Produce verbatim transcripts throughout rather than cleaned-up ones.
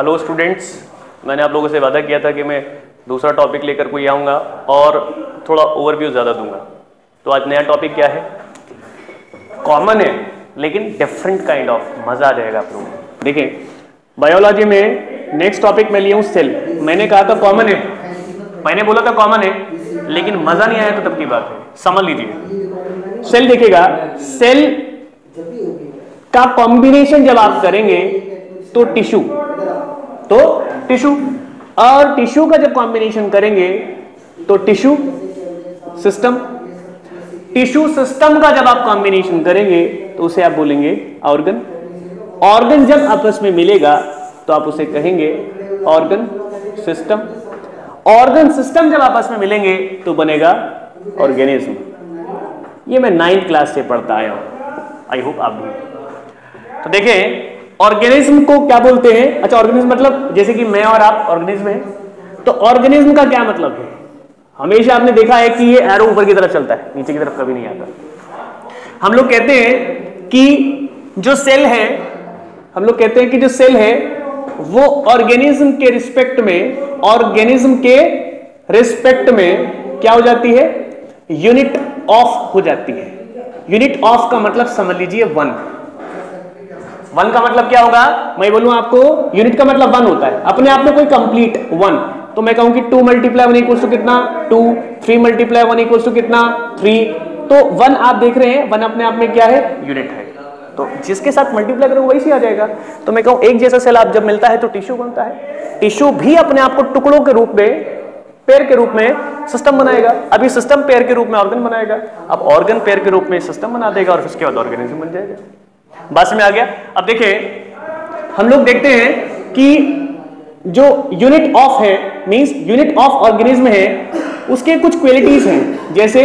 Hello students, मैंने आप लोगों से वादा किया था कि मैं दूसरा टॉपिक लेकर कोई आऊँगा और थोड़ा ओवरव्यू ज़्यादा दूंगा। तो आज नया टॉपिक क्या है, कॉमन है लेकिन डिफरेंट काइंड ऑफ, मज़ा आ जाएगा आप लोगों। देखिए बायोलॉजी में नेक्स्ट टॉपिक मैं लिया हूँ सेल। मैंने कहा था कॉमन है, मैंने बोला था कॉमन है लेकिन मज़ा नहीं आया तो तब की बात है, समझ लीजिए। सेल देखिएगा, सेल का कॉम्बिनेशन जब आप करेंगे तो टिश्यू, तो टिश्यू और टिश्यू का जब कॉम्बिनेशन करेंगे तो टिश्यू सिस्टम, टिश्यू सिस्टम का जब आप कॉम्बिनेशन करेंगे तो उसे आप बोलेंगे ऑर्गन। ऑर्गन जब आपस में मिलेगा तो आप उसे कहेंगे ऑर्गन सिस्टम। ऑर्गन सिस्टम जब आपस में मिलेंगे तो बनेगा ऑर्गेनिज्म। ये मैं नाइन्थ क्लास से पढ़ता आया हूं, आई होप आप भी। तो देखें ऑर्गेनिज्म को क्या बोलते हैं। अच्छा ऑर्गेनिज्म मतलब जैसे कि मैं और आप ऑर्गेनिज्म हैं, तो ऑर्गेनिज्म का क्या मतलब है। हमेशा आपने देखा है कि ये एरो ऊपर की तरफ चलता है, नीचे की तरफ कभी नहीं आता। हम लोग कहते हैं कि जो सेल है, हम लोग कहते हैं कि जो सेल है वो ऑर्गेनिज्म के रिस्पेक्ट में, ऑर्गेनिज्म के रिस्पेक्ट में क्या हो जाती है, यूनिट ऑफ हो जाती है। यूनिट ऑफ का मतलब समझ लीजिए वन। वन का मतलब क्या होगा, मैं बोलूं आपको यूनिट का मतलब वन होता है, अपने आप में कोई कंप्लीट वन। तो मैं कहूं कि two multiply one equal two कितना two, three multiply one equal two कितना थ्री। तो वन आप देख रहे हैं, वन अपने आप में क्या है, यूनिट है। तो जिसके साथ मल्टीप्लाई करोगे वही से आ जाएगा। तो मैं कहूं एक जैसा सेल आप जब मिलता है तो टिश्यू बनता है। टिश्यू भी अपने आप को टुकड़ों के रूप में, पेयर के रूप में सिस्टम बनाएगा। अभी सिस्टम पेयर के रूप में ऑर्गन बनाएगा, अब ऑर्गन पेयर के रूप में सिस्टम बना देगा और उसके बाद ऑर्गेनिज्म बन जाएगा। बात समझ में आ गया। अब देखिए हम लोग देखते हैं कि जो यूनिट ऑफ है मींस यूनिट ऑफ ऑर्गेनिज्म है, उसके कुछ क्वालिटीज हैं। जैसे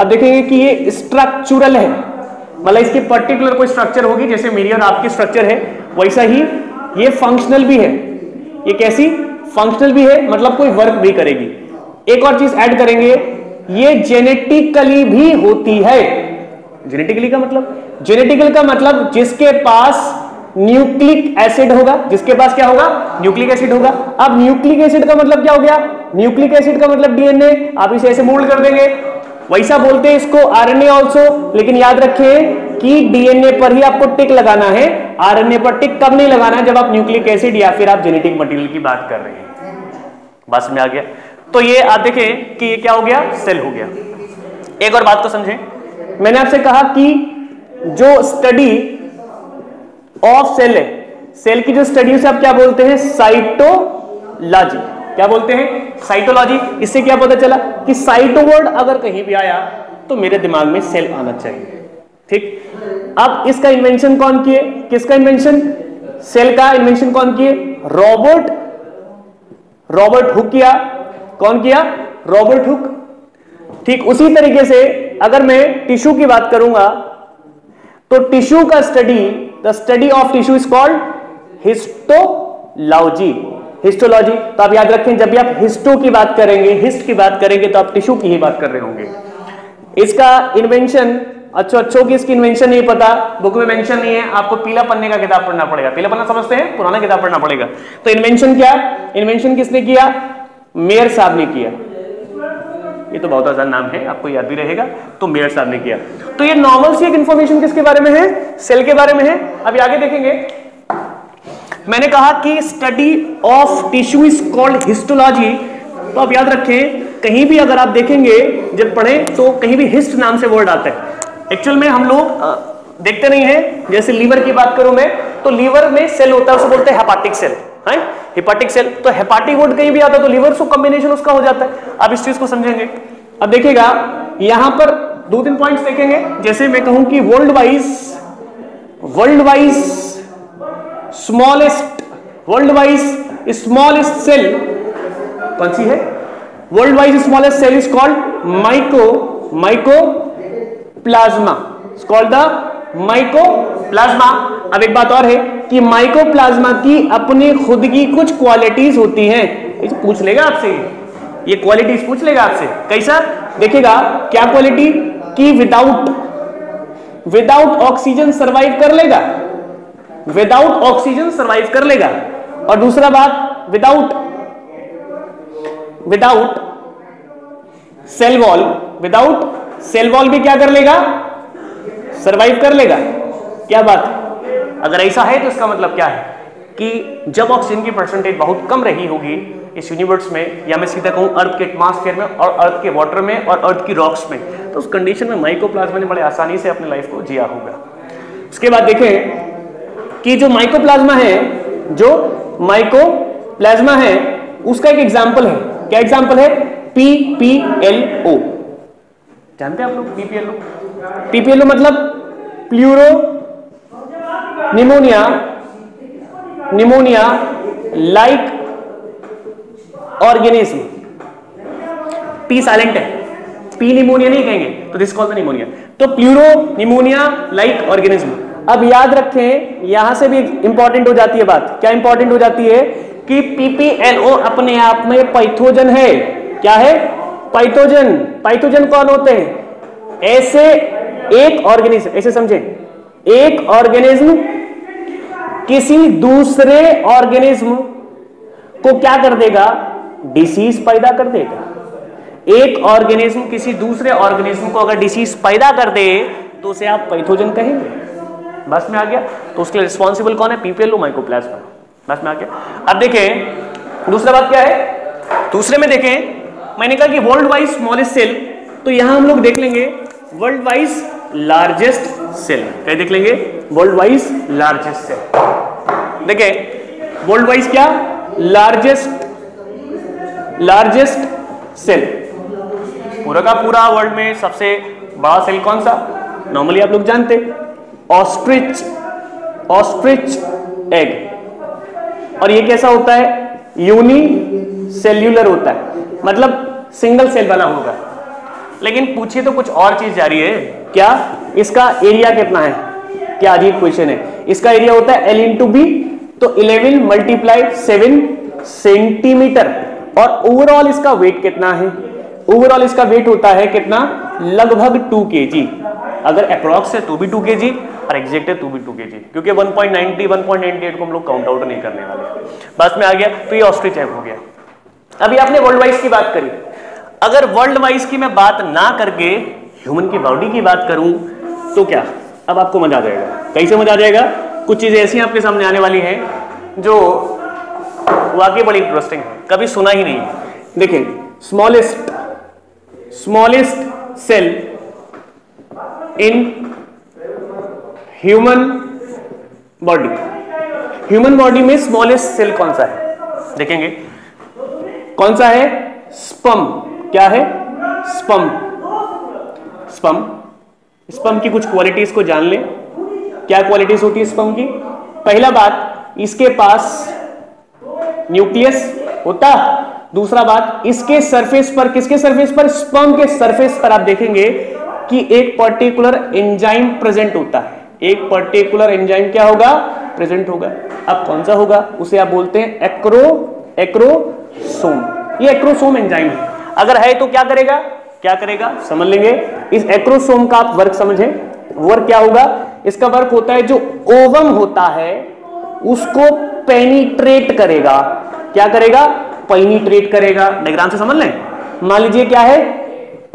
आप देखेंगे कि ये स्ट्रक्चरल है, मतलब इसके पर्टिकुलर कोई स्ट्रक्चर होगी, जैसे मेरी और आपकी स्ट्रक्चर है वैसा ही ये फंक्शनल भी है। ये कैसी फंक्शनल भी है, मतलब कोई वर्क भी करेगी। एक और चीज ऐड करेंगे, ये जेनेटिकली भी होती है। जेनेटिकली का मतलब, जेनेटिकल का मतलब जिसके पास न्यूक्लिक एसिड होगा, जिसके पास क्या होगा, न्यूक्लिक एसिड होगा। अब न्यूक्लिक एसिड का मतलब क्या हो गया, न्यूक्लिक एसिड का मतलब डीएनए, आप इसे ऐसे मोल्ड कर देंगे, वैसा बोलते हैं इसको आरएनए आल्सो। लेकिन याद रखें कि डीएनए पर ही आपको टिक लगाना है, आरएनए पर टिक कब नहीं लगाना है, जब आप न्यूक्लिक एसिड या फिर आप जेनेटिक मटीरियल की बात कर रहे हैं। बस में आ गया। तो ये आप देखें कि ये क्या हो गया, सेल हो गया। एक और बात को समझें, मैंने आपसे कहा कि जो स्टडी ऑफ सेल है, सेल की जो स्टडी उसे आप क्या बोलते हैं, साइटोलॉजी। क्या बोलते हैं, साइटोलॉजी। इससे क्या पता चला कि साइटो वर्ड अगर कहीं भी आया तो मेरे दिमाग में सेल आना चाहिए। ठीक, अब इसका इन्वेंशन कौन किए, किसका इन्वेंशन, सेल का इन्वेंशन कौन किए, रॉबर्ट रॉबर्ट हुक किया। कौन किया, रॉबर्ट हुक। ठीक उसी तरीके से अगर मैं टिश्यू की बात करूंगा तो टिश्यू का study, the study of tissue is called histology. Histology. तो आप याद रखें जब भी आप हिस्टो की बात करेंगे, हिस्ट की बात करेंगे तो आप टिश्यू की ही बात कर रहे होंगे। इसका इन्वेंशन, अच्छो अच्छो की इसकी इन्वेंशन नहीं पता, बुक में मेंशन नहीं है, आपको पीला पन्ने का किताब पढ़ना पड़ेगा। पीला पन्ना समझते हैं, पुराना किताब पढ़ना पड़ेगा। तो इन्वेंशन क्या, इन्वेंशन किसने किया, मेयर साहब ने किया। ये तो बहुत आसान नाम है, आपको याद भी रहेगा, तो मेयर साहब ने किया। तो ये नॉर्मल सी एक इंफॉर्मेशन किसके बारे में है, सेल के बारे में है। अभी आगे देखेंगे, मैंने कहा कि study of tissue is called histology. तो आप याद रखें कहीं भी अगर आप देखेंगे जब पढ़े तो कहीं भी हिस्ट नाम से वर्ड आता है। एक्चुअल में हम लोग देखते नहीं है, जैसे लीवर की बात करूं मैं तो लीवर में सेल होता है, उसको बोलते हैं हेपाटिक सेल। है हेपाटिक सेल, तो हेपाटिक वर्ड कहीं भी आता है तो लीवर से कॉम्बिनेशन उसका हो जाता है। अब इस चीज को समझेंगे। अब देखिएगा यहां पर दो तीन पॉइंट्स देखेंगे, जैसे मैं कहूं कि world wise world wise smallest world wise smallest cell कौन सी है, world wise smallest cell is called myco mycoplasma, is called the mycoplasma. अब एक बात और है कि माइकोप्लाज्मा की अपनी खुद की कुछ क्वालिटीज होती हैं। इसे पूछ लेगा आपसे, ये क्वालिटीज पूछ लेगा आपसे। कैसा देखिएगा, क्या क्वालिटी कि विदाउट विदाउट ऑक्सीजन सरवाइव कर लेगा, विदाउट ऑक्सीजन सरवाइव कर लेगा। और दूसरा बात, without without cell wall without cell wall भी क्या कर लेगा, सरवाइव कर लेगा। क्या बात है? अगर ऐसा है तो इसका मतलब क्या है कि जब ऑक्सीजन की परसेंटेज बहुत कम रही होगी इस यूनिवर्स में, या मैं सीधा कहूं अर्थ के एटमॉस्फेयर में और अर्थ के वाटर में और अर्थ की रॉक्स में, तो उस कंडीशन में माइकोप्लाज्मा ने बड़े आसानी से अपनी लाइफ को जिया होगा। उसके बाद देखें कि जो माइकोप्लाज्मा है जो माइकोप्लाज्मा है उसका एक एग्जाम्पल है। क्या एग्जाम्पल है? P P L O. जानते हैं आप लोग P P L O? P P L O मतलब pleuro pneumonia pneumonia like organism. P silent है, पी निमोनिया नहीं कहेंगे, तो दिस कॉल्ड द निमोनिया। तो प्लूरो निमोनिया लाइक ऑर्गेनिज्म। अब याद रखें, यहां से भी इंपॉर्टेंट हो जाती है बात। क्या इंपॉर्टेंट हो जाती है कि पी पी एल ओ अपने आप में पाइथोजन है। क्या है? पाइथोजन। पाइथोजन कौन होते हैं? ऐसे एक ऑर्गेनिज्म, ऐसे समझे, एक ऑर्गेनिज्म किसी दूसरे ऑर्गेनिज्म को क्या कर देगा? डिसीज पैदा कर देगा। एक ऑर्गेनिज्म किसी दूसरे ऑर्गेनिज्म को अगर डिसीज पैदा कर दे तो उसे आप पैथोजन कहेंगे। बस में आ गया। तो उसके लिए रिस्पॉन्सिबल कौन है? P P L O mycoplasma. बस में आ गया। अब देखें दूसरा बात क्या है। दूसरे में देखें, मैंने कहा कि वर्ल्ड वाइज स्मॉलेस्ट सेल, तो यहां हम लोग देख लेंगे वर्ल्ड वाइज लार्जेस्ट सेल। क्या देख लेंगे? World wise largest cell. देखें वर्ल्ड वाइज क्या? Largest largest cell. पूरा का पूरा वर्ल्ड में सबसे बड़ा सेल कौन सा? नॉर्मली आप लोग जानते, ऑस्ट्रिच ऑस्ट्रिच एग। और ये कैसा होता है? यूनिसेल्यूलर होता है, मतलब सिंगल सेल बना होगा। लेकिन पूछिए तो कुछ और चीज जा रही है। क्या इसका एरिया कितना है? क्या अजीब क्वेश्चन है। इसका एरिया होता है एल इंटू बी, तो इलेवन मल्टीप्लाई सेवन सेंटीमीटर। और ओवरऑल इसका वेट कितना है? ओवरऑल इसका वेट होता है कितना? लगभग टू केजी। अगर अप्रॉक्स है तो भी टू केजी और एग्जैक्ट है तो भी टू केजी, क्योंकि one point ninety, one point ninety eight को हम लोग काउंट आउट नहीं करने वाले। बस में आ गया। तो ये ऑस्ट्रिच एग हो गया। अभी आपने वर्ल्ड वाइज की बात करी। अगर वर्ल्ड वाइज की मैं बात ना करके ह्यूमन की बॉडी की बात करूं तो क्या अब आपको मजा आ जाएगा। कैसे मजा आ जाएगा? कुछ चीजें ऐसी आपके सामने आने वाली हैं जो वाकई बड़ी इंटरेस्टिंग है, कभी सुना ही नहीं। देखिए smallest smallest cell in human body. Human body में स्मॉलेस्ट सेल कौन सा है? देखेंगे कौन सा है? स्पर्म। क्या है? स्पर्म। स्पर्म स्पर्म की कुछ क्वालिटीज को जान ले। क्या क्वालिटीज होती है स्पर्म की? पहला बात, इसके पास न्यूक्लियस होता। दूसरा बात, इसके सरफेस पर, किसके सरफेस पर? स्पर्म के सरफेस पर आप देखेंगे कि एक पर्टिकुलर एंजाइम प्रेजेंट होता है। एक पर्टिकुलर एंजाइम क्या होगा? प्रेजेंट होगा। अब कौन सा होगा? उसे आप बोलते हैं एक्रो एक्रोसोम। ये एक्रोसोम एंजाइम है। अगर है तो क्या करेगा? क्या करेगा समझ लेंगे। इस एक्रोसोम का आप वर्क समझें। वर्क क्या होगा? इसका वर्क होता है जो ओवम होता है उसको पेनिट्रेट करेगा। क्या करेगा? पेनिट्रेट करेगा। डायग्राम से समझ लें। मान लीजिए क्या है?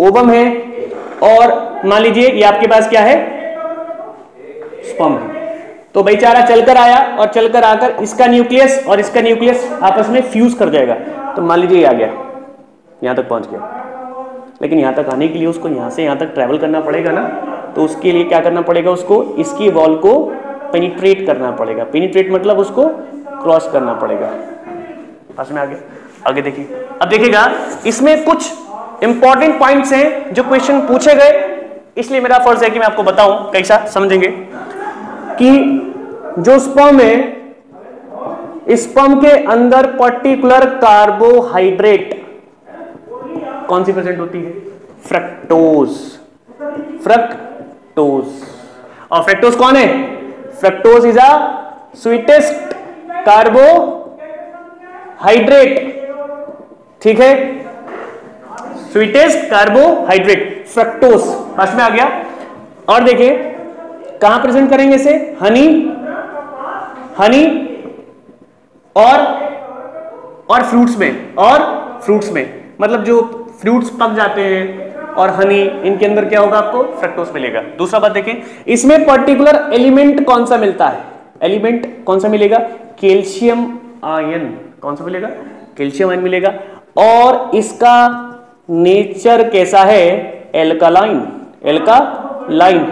ओवम है, और मान लीजिए ये आपके पास क्या है? स्पर्म है। तो बेचारा चलकर आया और चलकर आकर इसका न्यूक्लियस और इसका न्यूक्लियस आपस में फ्यूज कर जाएगा। तो मान लीजिए आ गया, यहां तक पहुंच गया। लेकिन यहाँ तक आने के लिए उसको यहाँ से यहाँ तक ट्रैवल करना पड़ेगा ना। तो उसके लिए क्या करना पड़ेगा? उसको इसकी वॉल को पेनिट्रेट करना पड़ेगा। पेनिट्रेट मतलब उसको क्रॉस करना पड़ेगा। पास में आगे आगे देखिए। अब देखिएगा इसमें कुछ इंपॉर्टेंट पॉइंट्स हैं जो क्वेश्चन पूछे गए, इसलिए मेरा फर्ज है कि मैं आपको बताऊं। कैसा समझेंगे कि जो स्पर्म है, स्पर्म के अंदर पर्टिकुलर कार्बोहाइड्रेट कौन सी प्रेजेंट होती है? फ्रक्टोज। फ्रक्टोज। और फ्रक्टोज कौन है? Fructose is a sweetest carbohydrate. ठीक है, स्वीटेस्ट कार्बोहाइड्रेट फ्रक्टोज। पास में आ गया। और देखिए कहां प्रेजेंट करेंगे इसे? हनी हनी और और फ्रूट्स में और फ्रूट्स में मतलब जो फ्रूट्स पक जाते हैं और हनी, इनके अंदर क्या होगा, आपको फ्रक्टोज मिलेगा। दूसरा बात देखें, इसमें पर्टिकुलर एलिमेंट कौन सा मिलता है, एलिमेंट कौन सा मिलेगा, कैल्शियम आयन, कौन सा मिलेगा, कैल्शियम आयन मिलेगा। और इसका नेचर कैसा है, एल्कालाइन, एल्कालाइन।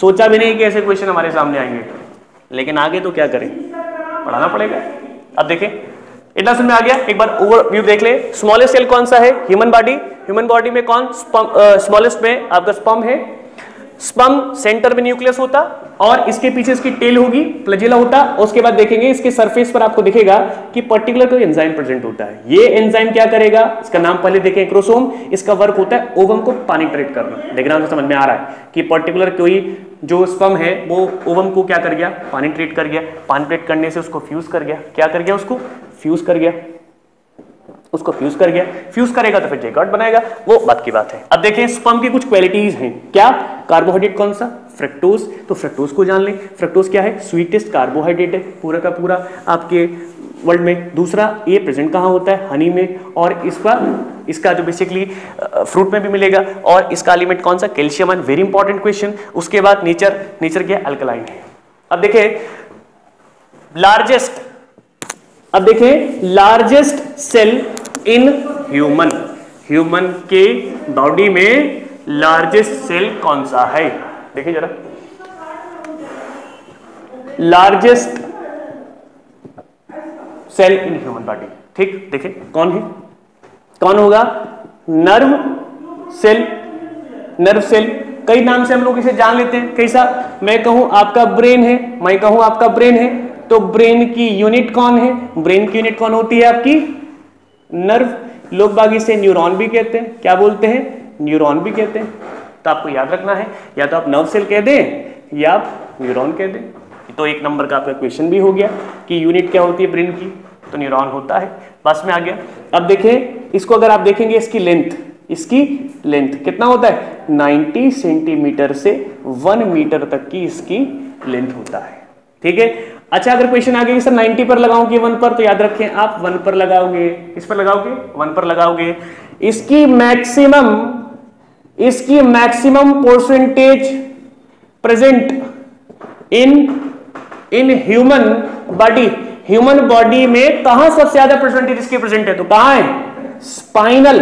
सोचा भी नहीं कि ऐसे क्वेश्चन हमारे सामने आएंगे, लेकिन आगे तो क्या करें, पढ़ाना पड़ेगा। अब देखें, इतना समझ में आ गया। एक बार ओवरव्यू देख ले। स्मॉलेस्ट सेल कौन सा है, ह्यूमन बॉडी। ह्यूमन बॉडी में कौन, स्मॉलेस्ट में आपका स्पर्म है। स्पर्म सेंटर में न्यूक्लियस होता और इसके पीछे इसकी टेल होगी, फ्लैजेला होता। उसके बाद देखेंगे इसके सरफेस पर आपको दिखेगा कि पर्टिकुलर कोई एंजाइम प्रेजेंट होता है। ये एंजाइम क्या करेगा, इसका नाम पहले देखें, एक्रोसोम। इसका वर्क होता है ओवम को पेनिट्रेट करना। देखना तो समझ में आ रहा है कि पर्टिकुलर कोई जो स्पर्म है वो ओवम को क्या कर गया, पेनिट्रेट कर गया। पेनिट्रेट करने से उसको फ्यूज कर गया, क्या कर गया, उसको फ्यूज कर गया, उसको फ्यूज कर गया। फ्यूज करेगा तो फिर जेगॉट बनाएगा, वो बात की बात है। अब देखें स्पर्म की कुछ क्वालिटीज हैं, क्या, कार्बोहाइड्रेट कौन सा, फ्रक्टोज। तो फ्रक्टोज को जान लें, फ्रक्टोज क्या है, स्वीटेस्ट कार्बोहाइड्रेट है पूरा का पूरा आपके वर्ल्ड में। दूसरा, ये प्रेजेंट कहाँ होता है, हनी में। और इसका इसका जो बेसिकली फ्रूट में भी मिलेगा। और इसका एलिमेंट कौन सा, calcium ion, very important question. उसके बाद नेचर, नेचर क्या, अल्कलाइन है। अब देखें लार्जेस्ट, अब देखें largest cell in human, human के बॉडी में लार्जेस्ट सेल कौन सा है, देखिए जरा। Largest cell in human body, ठीक, देखिए कौन है, कौन होगा, नर्व सेल। नर्व सेल कई नाम से हम लोग इसे जान लेते हैं। कैसा, मैं कहूं आपका ब्रेन है, मैं कहूं आपका ब्रेन है, तो ब्रेन की यूनिट कौन है, ब्रेन की यूनिट कौन होती है, आपकी नर्व। लोग बाग इसे न्यूरॉन भी कहते हैं, क्या बोलते हैं, न्यूरॉन भी कहते हैं। तो आपको याद रखना है, या तो आप नर्व सेल कह दें या आप न्यूरॉन कह दें। तो एक नंबर का आपका क्वेश्चन भी हो गया कि यूनिट क्या होती है ब्रेन की, तो न्यूरॉन होता है, बस में आ गया। अब देखें इसको, अगर आप देखेंगे इसकी लेंथ, इसकी लेंथ कितना होता है, नाइन्टी सेंटीमीटर से वन मीटर तक की इसकी लेंथ होता है, ठीक है। अच्छा, अगर क्वेश्चन आ गया कि सर नाइन्टी पर लगाओगे वन पर, तो याद रखें आप वन पर लगाओगे, इस पर लगाओगे वन पर लगाओगे। इसकी मैक्सिमम इसकी maximum percentage present in in human body, human body में कहां सबसे ज्यादा परसेंटेज इसकी प्रेजेंट है, तो कहां है, spinal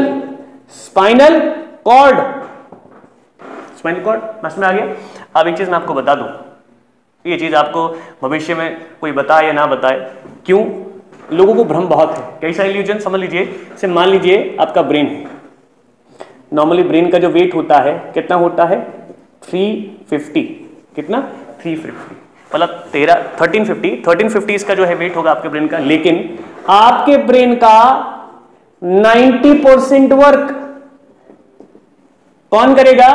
spinal cord, spinal cord, बस में आ गया। अब एक चीज मैं आपको बता दूं, ये चीज आपको भविष्य में कोई बताए या ना बताए, क्यों, लोगों को भ्रम बहुत है। कैसा इल्यूजन, समझ लीजिए, से मान लीजिए आपका ब्रेन है। नॉर्मली ब्रेन का जो वेट होता है कितना होता है, तीन सौ पचास, कितना, तीन सौ पचास, मतलब तेरह थर्टीन फिफ्टी थर्टीन फिफ्टी इसका जो है वेट होगा आपके ब्रेन का। लेकिन आपके ब्रेन का नब्बे परसेंट वर्क कौन करेगा,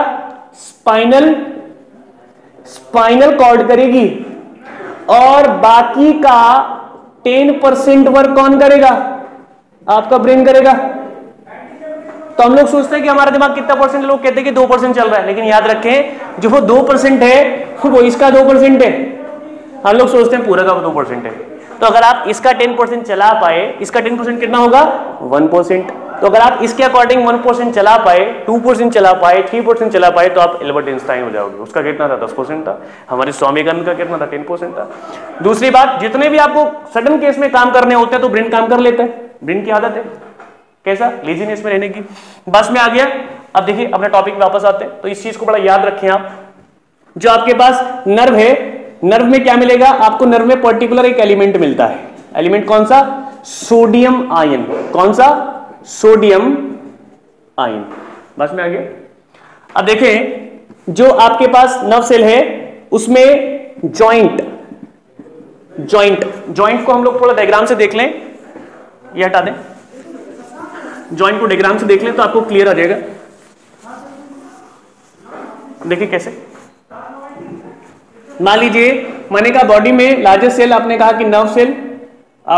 स्पाइनल स्पाइनल कॉर्ड करेगी, और बाकी का दस परसेंट वर्क कौन करेगा, आपका ब्रेन करेगा। तो हम लोग सोचते हैं कि हमारा दिमाग कितना परसेंट, लोग कहते हैं कि दो परसेंट चल रहा है, लेकिन याद रखें जो वो दो परसेंट है वो इसका दो परसेंट है। हम लोग सोचते हैं पूरा का वो दो परसेंट है, तो अगर आप इसका टेन परसेंट चला पाए, इसका टेन परसेंट कितना होगा, वन परसेंट। तो अगर आप इसके अकॉर्डिंग वन परसेंट चला पाए, टू परसेंट चला पाए, थ्री परसेंट चला पाए, तो आप एल्बर्ट आइंस्टाइन हो जाओगे। उसका कितना था, दस परसेंट था। हमारे स्वामीगन का कितना था, टेन परसेंट था। दूसरी बात, जितने भी आपको सडन केस में काम करने होते हैं तो ब्रेन काम कर लेता है, ब्रेन की आदत है, कैसा, लेजीनेस में रहने की, बस में आ गया। अब देखिए अपने टॉपिक में वापस आते हैं, तो इस चीज को बड़ा याद रखें आप। जो आपके पास नर्व है, नर्व में क्या मिलेगा आपको, नर्व में पर्टिकुलर एक एलिमेंट मिलता है। एलिमेंट कौन सा, सोडियम आयन, कौन सा, सोडियम आयन, बस में आ गया। अब देखें जो आपके पास नर्व सेल है उसमें जॉइंट जॉइंट जॉइंट को हम लोग थोड़ा डायग्राम से देख लें, ये हटा दें, जॉइंट को डायग्राम से देख लें तो आपको क्लियर आ जाएगा। देखिए कैसे, मान लीजिए मैंने कहा बॉडी में लार्जेस्ट सेल, आपने कहा कि नर्व सेल,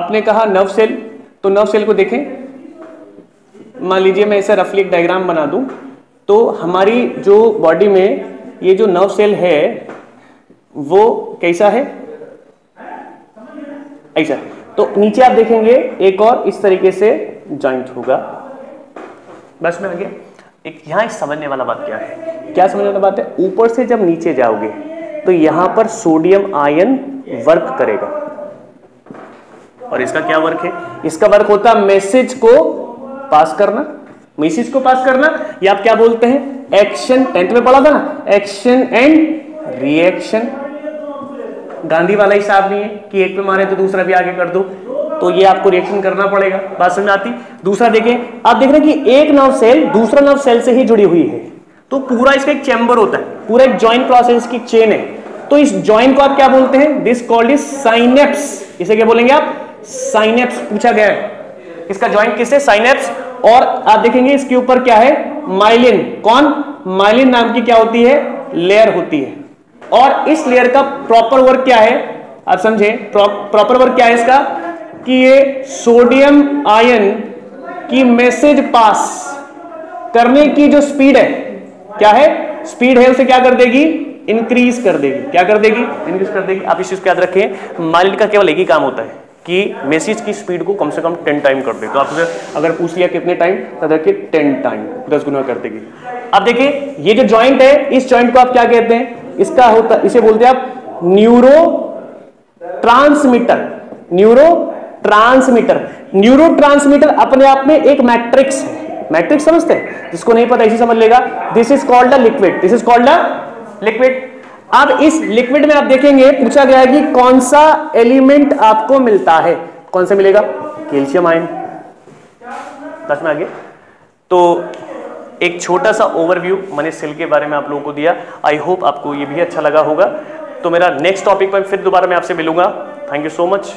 आपने कहा नर्व सेल, तो नर्व सेल को देखें। मान लीजिए मैं ऐसा रफली एक डायग्राम बना दूं, तो हमारी जो बॉडी में ये जो नर्व सेल है वो कैसा है, ऐसा, तो नीचे आप देखेंगे एक और इस तरीके से जॉइंट होगा। बस में आगे एक यहाँ एक समझने वाला बात क्या है, क्या समझने वाला बात है, ऊपर से जब नीचे जाओगे तो यहाँ पर सोडियम आयन वर्क करेगा। और इसका क्या वर्क है, इसका वर्क होता है मैसेज को पास करना, मैसेज को पास करना या आप क्या बोलते हैं एक्शन, टेंथ में पढ़ा था ना एक्शन एंड रिएक्शन। गांधी वाला हिसाब नहीं है कि एक पे मारे तो दूसरा भी आगे कर दो, तो ये आपको रिएक्शन करना पड़ेगा। बात समझ में आती। दूसरा देखें, आप देख रहे हैं कि एक नर्व सेल दूसरा नर्व सेल से ही जुड़ी हुई है, तो पूरा इसका एक चैम्बर होता है, पूरा एक जॉइंट प्रोसेस की चेन है। तो इस जॉइंट को आप क्या बोलते हैं, दिस कॉल्ड इज साइनेप्स। इसे क्या बोलेंगे आप, साइनेप्स पूछा गया है, इसका जॉइंट किससे, साइनेप्स। और आप देखेंगे इसके ऊपर क्या है, माइलिन, कौन, माइलिन नाम की क्या होती है, लेयर होती है। और इस लेयर का प्रॉपर वर्क क्या है, आप समझे, प्रॉपर वर्क क्या है इसका, कि ये सोडियम आयन की मैसेज पास करने की जो स्पीड है, क्या है स्पीड है, उसे क्या कर देगी, इंक्रीज कर देगी। क्या कर देगी, इंक्रीज कर देगी। आप इस चीज को याद रखें, माइलिन का केवल एक ही काम होता है कि मैसेज की स्पीड को कम से कम टेन टाइम कर दे। तो आपसे अगर पूछ लिया कितने टाइम, तो देखिए टेन टाइम, दस गुना कर देगी। अब देखिए ये जो जॉइंट है, इस जॉइंट को आप क्या कहते हैं, इसका होता, इसे बोलते हैं आप neurotransmitter. Neurotransmitter, neurotransmitter अपने आप में एक मैट्रिक्स है। मैट्रिक्स समझते हैं, जिसको नहीं पता इसी समझ लेगा। This is called a liquid, this is called a liquid. अब इस लिक्विड में आप देखेंगे पूछा गया है कि कौन सा एलिमेंट आपको मिलता है, कौन सा मिलेगा, कैल्शियम आयन। दस में आगे तो एक छोटा सा ओवरव्यू मैंने सेल के बारे में आप लोगों को दिया। आई होप आपको ये भी अच्छा लगा होगा। तो मेरा नेक्स्ट टॉपिक पर फिर दोबारा मैं आपसे मिलूंगा। Thank you so much.